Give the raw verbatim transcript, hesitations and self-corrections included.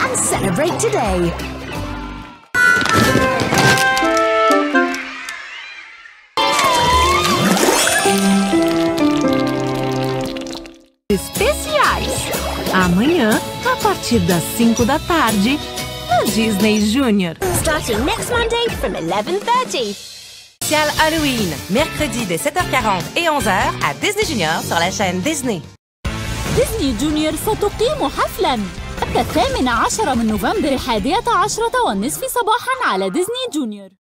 And celebrate today. Especiais. Amanhã, a partir das cinco da tarde, no Disney Junior. Starting next Monday from eleven thirty. Spécial Halloween, mercredi dès sept heures quarante et onze heures à Disney Junior sur la chaîne Disney. Disney Junior ستقيم حفلاً حتى الثامن عشر من نوفمبر الحادية عشرة والنصف صباحاً على ديزني جونيور.